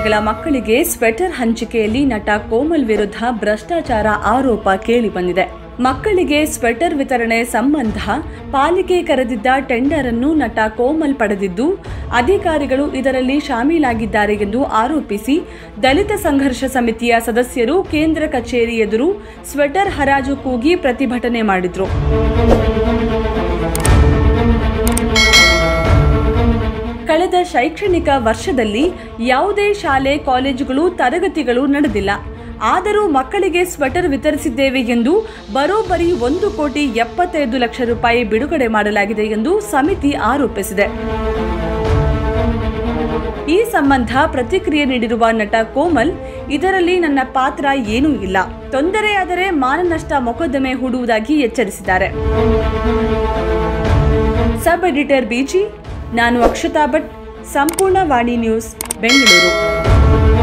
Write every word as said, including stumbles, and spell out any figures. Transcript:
ಮನೆಗಳ ಮಕ್ಕಳಿಗೆ ಸ್ವೆಟರ್ ಹಂಚಿಕೆಯಲ್ಲಿ ನಟ ಕೋಮಲ್ ವಿರುದ್ಧ ಭ್ರಷ್ಟಾಚಾರ ಆರೋಪ ಕೇಳಿ ಬಂದಿದೆ. ಮಕ್ಕಳಿಗೆ ಸ್ವೆಟರ್ ವಿತರಣೆ ಸಂಬಂಧ ಪಾಲಿಕೆ ಕರೆದಿದ್ದ ಟೆಂಡರ್ ಅನ್ನು ನಟ ಕೋಮಲ್ ಪಡೆದಿದ್ದು, ಅಧಿಕಾರಿಗಳು ಇದರಲ್ಲಿ ಶಾಮೀಲಾಗಿದ್ದಾರೆ ಎಂದು ಆರೋಪಿಸಿ ದಲಿತ ಸಂಘರ್ಷ ಸಮಿತಿಯ ಸದಸ್ಯರು ಕೇಂದ್ರ ಕಚೇರಿ ಎದುರು ಸ್ವೆಟರ್ ಹರಾಜು ಕೂಗಿ ಪ್ರತಿಭಟನೆ ಮಾಡಿದರು. ಕಳೆದ ಶೈಕ್ಷಣಿಕ ವರ್ಷದಲ್ಲಿ ಯಾವುದೇ ಶಾಲೆ, ಕಾಲೇಜುಗಳು, ತರಗತಿಗಳು ನಡೆದಿಲ್ಲ. ಆದರೂ ಮಕ್ಕಳಿಗೆ ಸ್ವೆಟರ್ ವಿತರಿಸಿದ್ದೇವೆ ಎಂದು ಬರೋಬ್ಬರಿ ಒಂದು ಕೋಟಿ ಎಪ್ಪತ್ತೈದು ಲಕ್ಷ ರೂಪಾಯಿ ಬಿಡುಗಡೆ ಮಾಡಲಾಗಿದೆ ಎಂದು ಸಮಿತಿ ಆರೋಪಿಸಿದೆ. ಈ ಸಂಬಂಧ ಪ್ರತಿಕ್ರಿಯೆ ನೀಡಿರುವ ನಟ ಕೋಮಲ್, ಇದರಲ್ಲಿ ನನ್ನ ಪಾತ್ರ ಏನೂ ಇಲ್ಲ, ತೊಂದರೆಯಾದರೆ ಮಾನನಷ್ಟ ಮೊಕದ್ದಮೆ ಹೂಡುವುದಾಗಿ ಎಚ್ಚರಿಸಿದ್ದಾರೆ. ಸಬ್ ಎಡಿಟರ್ ಬಿಜಿ, ನಾನು ಅಕ್ಷತಾ ಭಟ್, ಸಂಪೂರ್ಣ ವಾಣಿ ನ್ಯೂಸ್, ಬೆಂಗಳೂರು.